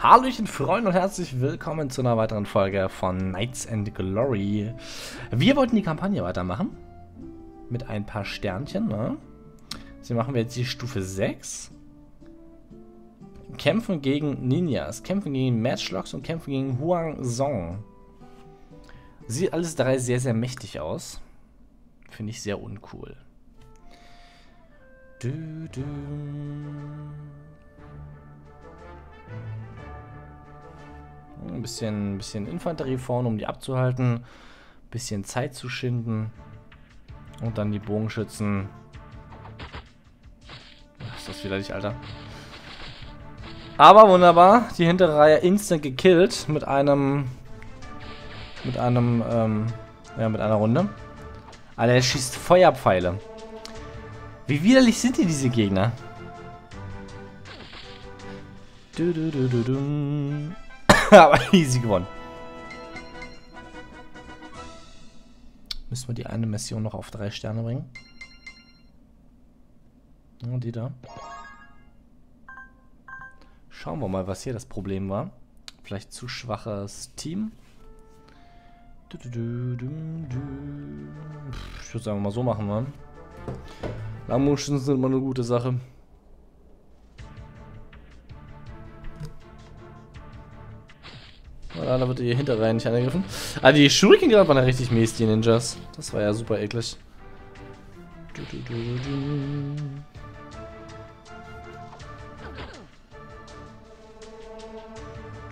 Hallöchen Freunde und herzlich willkommen zu einer weiteren Folge von Knights and Glory. Wir wollten die Kampagne weitermachen. Mit ein paar Sternchen, ne? Deswegen machen wir jetzt die Stufe 6. Kämpfen gegen Ninjas, kämpfen gegen Matchlocks und kämpfen gegen Huang Zong. Sieht alles drei sehr, sehr mächtig aus. Finde ich sehr uncool. Ein bisschen Infanterie vorne, um die abzuhalten. Ein bisschen Zeit zu schinden. Und dann die Bogenschützen. Was ist das widerlich, Alter? Aber wunderbar. Die hintere Reihe instant gekillt. Mit einer Runde. Alter, er schießt Feuerpfeile. Wie widerlich sind diese Gegner? Aber easy gewonnen. Müssen wir die eine Mission noch auf 3 Sterne bringen? Und die da. Schauen wir mal, was hier das Problem war. Vielleicht zu schwaches Team. Ich würde es einfach mal so machen, Mann. Langmuscheln sind immer eine gute Sache. Da wird die Hinterreihe nicht angegriffen. Ah, die Shuriken gerade waren ja richtig mies, die Ninjas. Das war ja super eklig.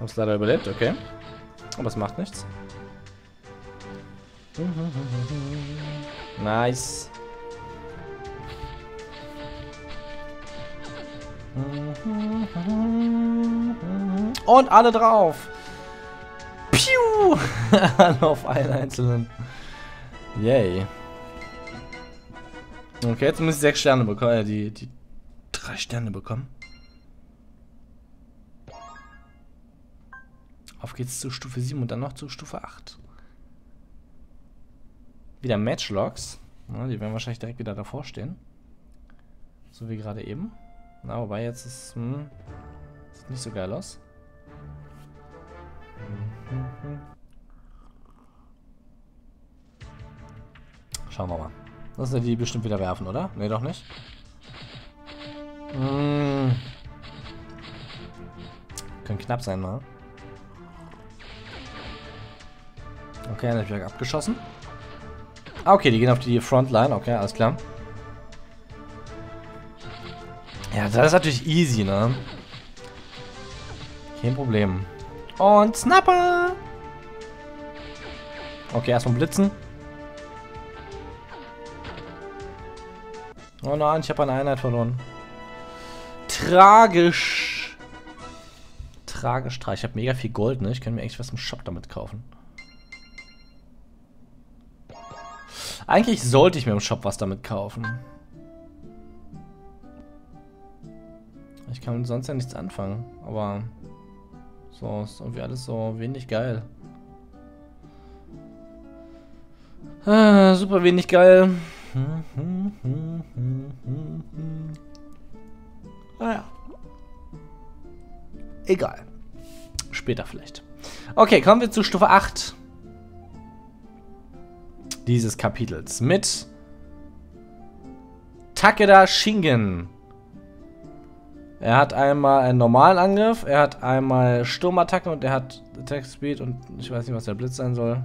Hab's leider überlebt, okay. Aber es macht nichts. Nice. Und alle drauf. Piu! Auf einen einzelnen. Yay. Okay, jetzt muss ich 6 Sterne bekommen. Die 3 Sterne bekommen. Auf geht's zu Stufe 7 und dann noch zu Stufe 8. Wieder Matchlocks. Ja, die werden wahrscheinlich direkt wieder davor stehen. So wie gerade eben. Na, wobei jetzt ist. Sieht nicht so geil aus. Schauen wir mal. Lassen wir die bestimmt wieder werfen, oder? Ne, doch nicht. Können knapp sein, ne? Okay, dann habe ich abgeschossen. Ah, okay, die gehen auf die Frontline. Okay, alles klar. Ja, das ist natürlich easy, ne? Kein Problem. Und Snapper! Okay, erstmal blitzen. Oh nein, ich habe eine Einheit verloren. Tragisch. Tragisch, tragisch. Ich habe mega viel Gold, ne? Ich könnte mir echt was im Shop damit kaufen. Eigentlich sollte ich mir im Shop was damit kaufen. Ich kann sonst ja nichts anfangen, aber... So, ist irgendwie alles so wenig geil. Ah, super wenig geil. Naja. Egal. Später vielleicht. Okay, kommen wir zu Stufe 8 dieses Kapitels mit Takeda Shingen. Er hat einmal einen normalen Angriff, er hat einmal Sturmattacken und er hat Attack Speed und ich weiß nicht, was der Blitz sein soll.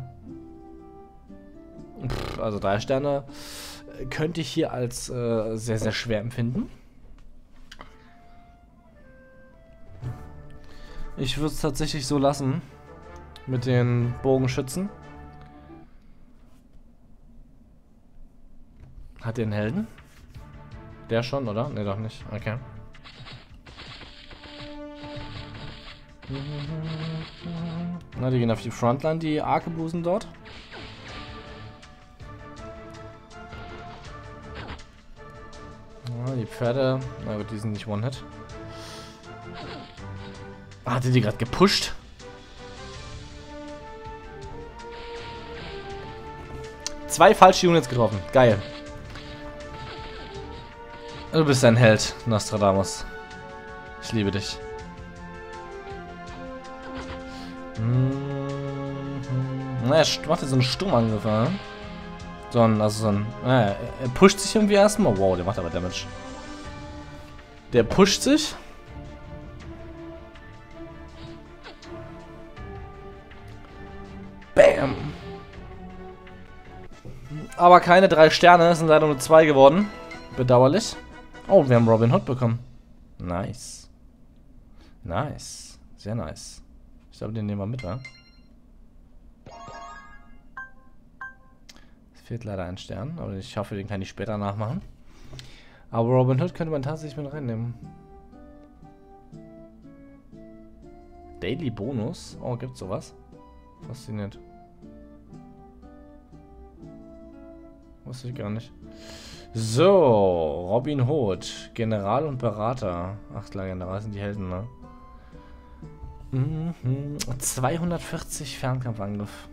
Pff, also 3 Sterne könnte ich hier als sehr, sehr schwer empfinden. Ich würde es tatsächlich so lassen mit den Bogenschützen. Hat den Helden? Der schon, oder? Ne, doch nicht. Okay. Na, die gehen auf die Frontline, die Arkebusen dort. Na, die Pferde. Na gut, die sind nicht One-Hit. Ah, hat die gerade gepusht? Zwei falsche Units getroffen. Geil. Du bist ein Held, Nostradamus. Ich liebe dich. Na, er macht jetzt so einen Sturmangriff, ne? Er pusht sich irgendwie erstmal. Wow, der macht aber Damage. Der pusht sich. Bam! Aber keine 3 Sterne, es sind leider nur 2 geworden. Bedauerlich. Oh, wir haben Robin Hood bekommen. Nice. Nice. Sehr nice. Ich glaube, den nehmen wir mit, wa? Es fehlt leider 1 Stern, aber ich hoffe, den kann ich später nachmachen. Aber Robin Hood könnte man tatsächlich mit reinnehmen. Daily Bonus? Oh, gibt's sowas? Fasziniert. Wusste ich gar nicht. So, Robin Hood, General und Berater. Ach klar, General sind die Helden, ne? 240 Fernkampfangriff.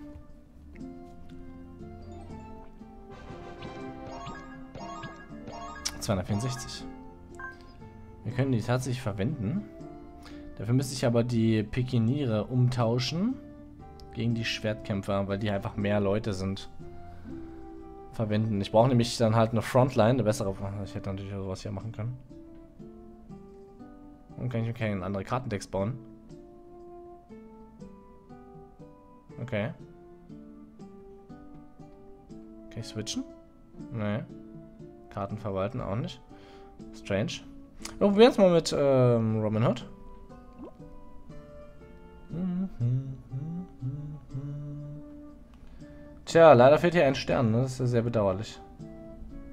Wir können die tatsächlich verwenden. Dafür müsste ich aber die Pikiniere umtauschen gegen die Schwertkämpfer, weil die einfach mehr Leute sind. Verwenden. Ich brauche nämlich dann halt eine Frontline, eine bessere. Ich hätte natürlich auch sowas hier machen können. Und kann ich einen anderen Kartendeck bauen. Okay. Kann ich switchen? Nee. Karten verwalten auch nicht. Strange. Wir probieren es mal mit Robin Hood. Tja, leider fehlt hier 1 Stern. Ne? Das ist ja sehr bedauerlich.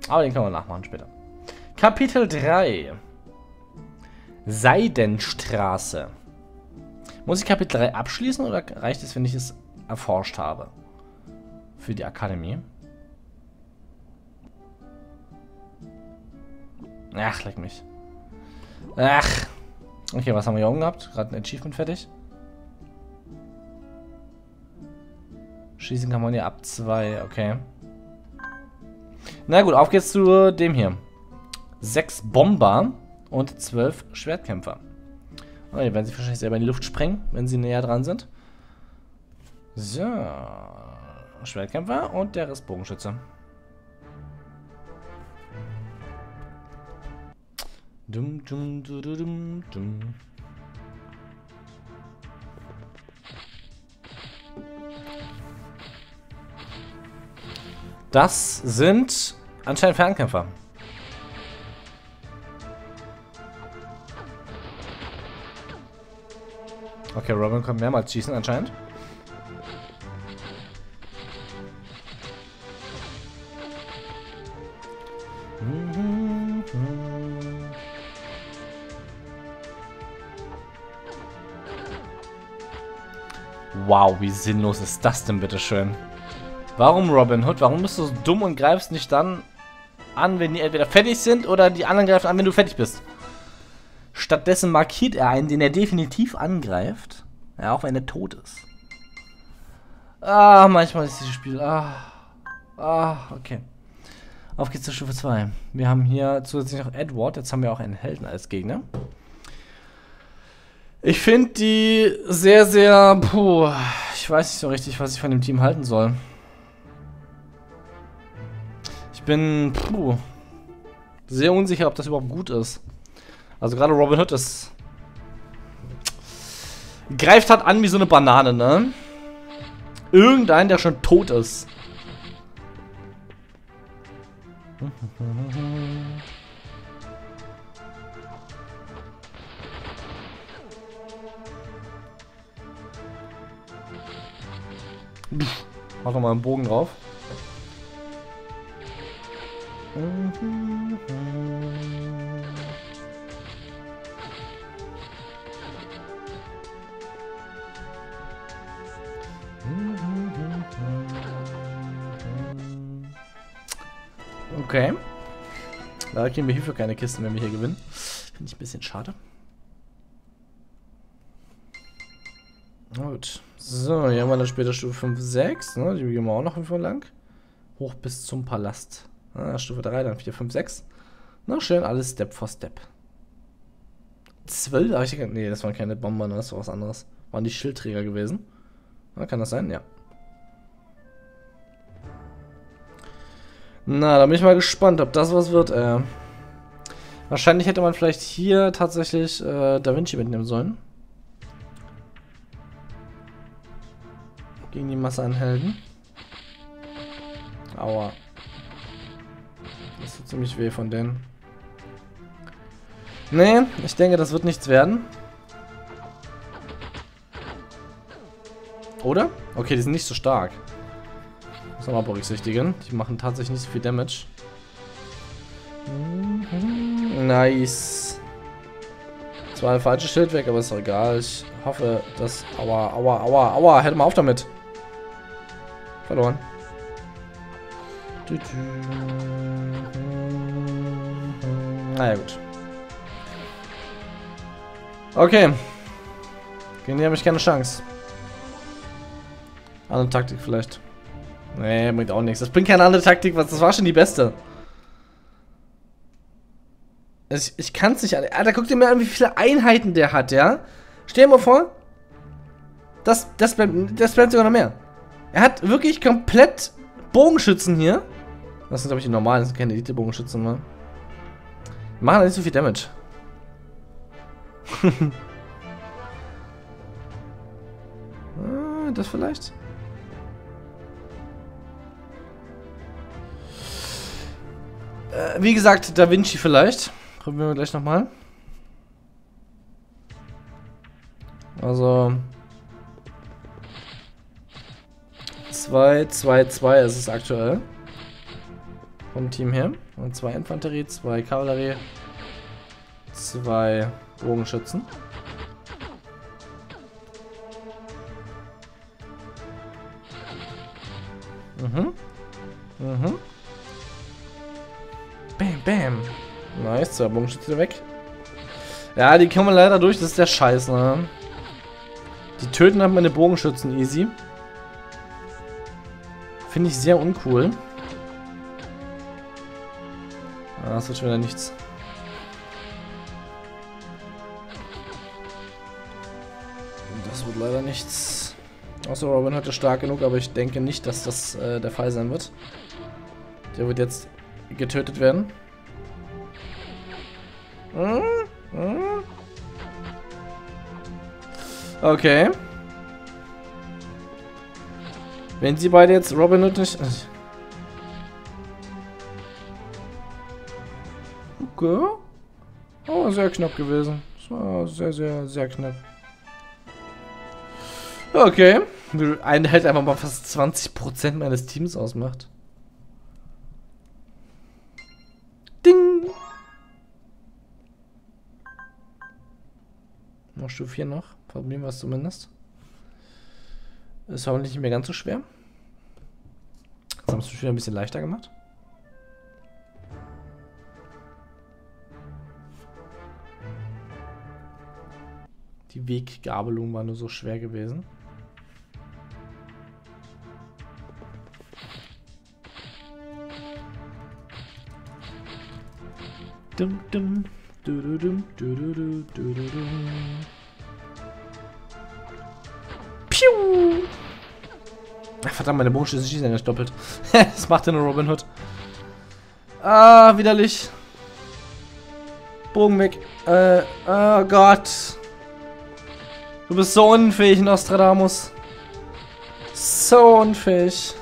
Aber den kann man nachmachen später. Kapitel 3. Seidenstraße. Muss ich Kapitel 3 abschließen oder reicht es, wenn ich es erforscht habe? Für die Akademie. Ach, leck mich. Ach. Okay, was haben wir hier oben gehabt? Gerade ein Achievement fertig. Schießen kann man ja ab 2, okay. Na gut, auf geht's zu dem hier. 6 Bomber und 12 Schwertkämpfer. Oh, die werden sich wahrscheinlich selber in die Luft sprengen, wenn sie näher dran sind. So. Schwertkämpfer und der ist Bogenschütze. Dum, dum, dum, dum, dum. Das sind anscheinend Fernkämpfer. Okay, Robin kann mehrmals schießen anscheinend. Wow, wie sinnlos ist das denn bitteschön? Warum Robin Hood? Warum bist du so dumm und greifst nicht dann an, wenn die entweder fertig sind oder die anderen greifen an, wenn du fertig bist? Stattdessen markiert er einen, den er definitiv angreift, ja, auch wenn er tot ist. Ah, manchmal ist dieses Spiel... okay. Auf geht's zur Stufe 2. Wir haben hier zusätzlich noch Edward, jetzt haben wir auch einen Helden als Gegner. Ich finde die sehr, sehr... Puh, ich weiß nicht so richtig, was ich von dem Team halten soll. Ich bin... Puh, sehr unsicher, ob das überhaupt gut ist. Also gerade Robin Hood ist... Greift halt an wie so eine Banane, ne? Irgendein, der schon tot ist. Mach nochmal einen Bogen drauf. Okay. Da kriegen wir hierfür keine Kisten, wenn wir hier gewinnen. Finde ich ein bisschen schade. Gut. So, hier haben wir dann später Stufe 5, 6. Ne? Die gehen wir auch noch irgendwo lang. Hoch bis zum Palast. Ah, Stufe 3, dann 4, 5, 6. Na schön, alles Step for Step. 12? Nee, das waren keine Bomber, das war was anderes. Waren die Schildträger gewesen. Kann das sein? Ja. Na, da bin ich mal gespannt, ob das was wird. Wahrscheinlich hätte man vielleicht hier tatsächlich Da Vinci mitnehmen sollen. Gegen die Masse an Helden. Aua. Das tut ziemlich weh von denen. Nee, ich denke, das wird nichts werden. Oder? Okay, die sind nicht so stark. Muss man mal berücksichtigen. Die machen tatsächlich nicht so viel Damage. Nice. Zwar ein falsches Schild weg, aber ist doch egal. Ich hoffe, dass... Aua, aua, aua, aua. Hört mal auf damit. Verloren. Naja, gut. Okay. Gegen die habe ich keine Chance. Andere Taktik vielleicht. Nee, bringt auch nichts. Das bringt keine andere Taktik, was das war schon die beste. Ich kann es nicht an. Alter, guck dir mal an, wie viele Einheiten der hat, ja? Stell dir mal vor, das bleibt sogar noch mehr. Er hat wirklich komplett Bogenschützen hier. Das sind, glaube ich, die normalen, das sind keine Elite-Bogenschützen, ne? Die machen nicht so viel Damage. Das vielleicht? Wie gesagt, Da Vinci vielleicht. Probieren wir gleich nochmal. Also 2-2-2 ist es aktuell. Vom Team her. 2 Infanterie, 2 Kavallerie, 2 Bogenschützen. Mhm. Mhm. Bam, bam. Nice, 2 Bogenschützen weg. Ja, die kommen leider durch, das ist der Scheiß, ne? Die töten halt meine Bogenschützen easy. Finde ich sehr uncool. Ah, das wird schon wieder nichts. Das wird leider nichts. Außer Robin Hood ist stark genug, aber ich denke nicht, dass das der Fall sein wird. Der wird jetzt getötet werden. Okay. Wenn sie beide jetzt Robin Hood nicht... Okay. Oh, sehr knapp gewesen. Das war sehr, sehr, sehr knapp. Okay. Eine hält einfach mal fast 20% meines Teams ausmacht. Ding! Noch Stufe 4 noch. Probieren wir es zumindest. Ist hoffentlich nicht mehr ganz so schwer. Jetzt haben wir es wieder ein bisschen leichter gemacht. Die Weggabelung war nur so schwer gewesen. Dum, dum, du, dum, du, du, du, du, du, dum. Piu! Ach, verdammt, meine Bogenschüsse schießen ja nicht doppelt. Das macht ja nur Robin Hood. Ah, widerlich. Bogen weg. Oh Gott. Du bist so unfähig, Nostradamus. So unfähig.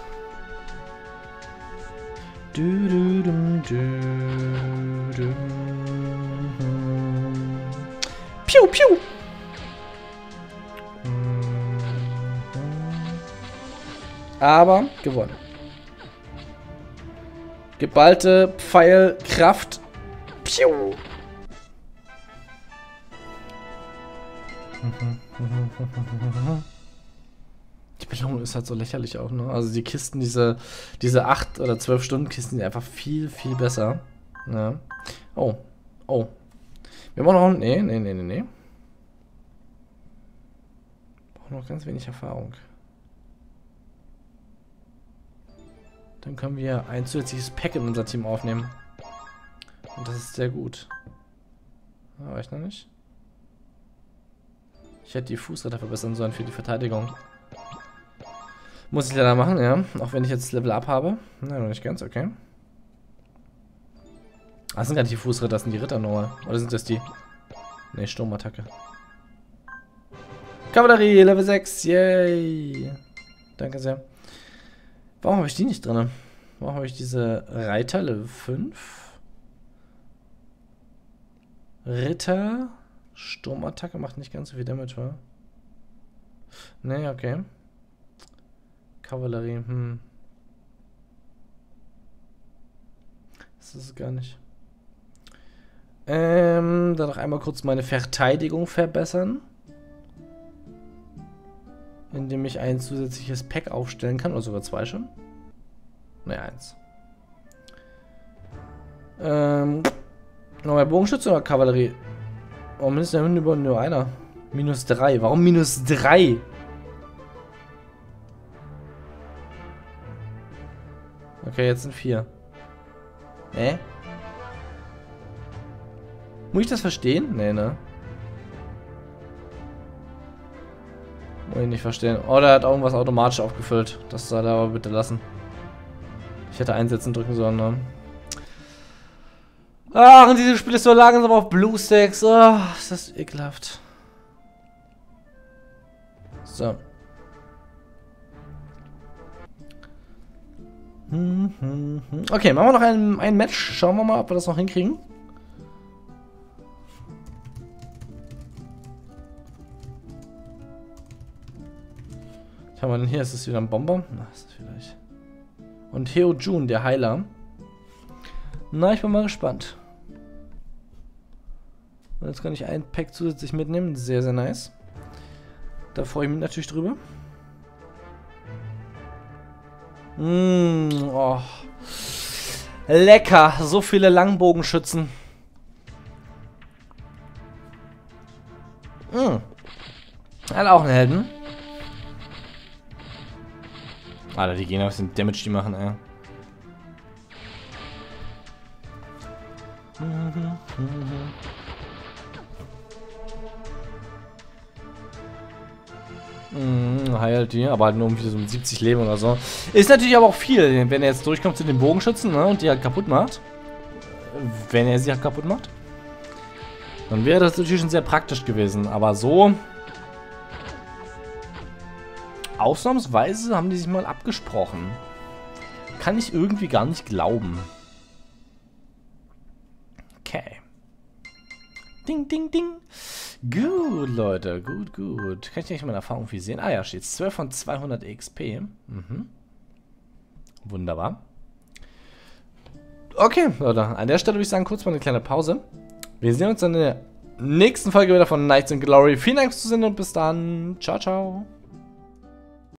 Du, du, dum, du, dum. Piu, piu. Aber gewonnen. Geballte Pfeilkraft. Piu. Die Belohnung ist halt so lächerlich auch, ne? Also die Kisten, diese 8 oder 12 Stunden Kisten sind einfach viel, viel besser. Ja. Oh. Oh. Wir brauchen noch... Nee, nee, nee, nee, nee. Wir brauchen noch ganz wenig Erfahrung. Dann können wir ein zusätzliches Pack in unser Team aufnehmen. Und das ist sehr gut. Ja, reicht noch nicht. Ich hätte die Fußritter verbessern sollen für die Verteidigung. Muss ich leider machen, ja. Auch wenn ich jetzt Level Up habe. Nein, noch nicht ganz, okay. Ah, das sind ja nicht die Fußritter, das sind die Ritter nochmal. Oder sind das die? Ne, Sturmattacke. Kavallerie, Level 6, yay. Danke sehr. Warum habe ich die nicht drin? Warum habe ich diese Reiter, Level 5? Ritter, Sturmattacke macht nicht ganz so viel Damage, wa? Ne, okay. Kavallerie, hm. Das ist es gar nicht. Dann noch einmal kurz meine Verteidigung verbessern. Indem ich ein zusätzliches Pack aufstellen kann. Oder sogar zwei schon. Naja, eins. Nochmal Bogenschütze oder Kavallerie? Warum ist denn über nur einer? Minus 3. Warum minus 3? Okay, jetzt sind 4. Muss ich das verstehen? Nee, ne? Muss ich nicht verstehen. Oh, der hat irgendwas automatisch aufgefüllt. Das soll er aber bitte lassen. Ich hätte einsetzen drücken sollen, ne? Ach, und dieses Spiel ist so langsam auf BlueStacks. Oh, ist das ekelhaft. So. Okay, machen wir noch ein Match. Schauen wir mal, ob wir das noch hinkriegen. Was haben wir denn hier? Ist das wieder ein Bomber? Na, ist das vielleicht. Und Heo Jun, der Heiler. Na, ich bin mal gespannt. Jetzt kann ich ein Pack zusätzlich mitnehmen. Sehr, sehr nice. Da freue ich mich natürlich drüber. Oh. Lecker, so viele Langbogenschützen. Hat auch einen Helden. Alter, die gehen auf den Damage, die machen, ey. Heilt die, aber halt nur um wieder so 70 Leben oder so. Ist natürlich aber auch viel, wenn er jetzt durchkommt zu den Bogenschützen, ne, und die halt kaputt macht. Wenn er sie halt kaputt macht. Dann wäre das natürlich schon sehr praktisch gewesen, aber so... Ausnahmsweise haben die sich mal abgesprochen. Kann ich irgendwie gar nicht glauben. Okay. Ding, ding, ding. Gut, Leute. Gut, gut. Kann ich nicht meine Erfahrung viel sehen? Ah ja, steht 12 von 200 XP. Mhm. Wunderbar. Okay, Leute. An der Stelle würde ich sagen, kurz mal eine kleine Pause. Wir sehen uns dann in der nächsten Folge wieder von Knights and Glory. Vielen Dank fürs Zusehen und bis dann. Ciao, ciao.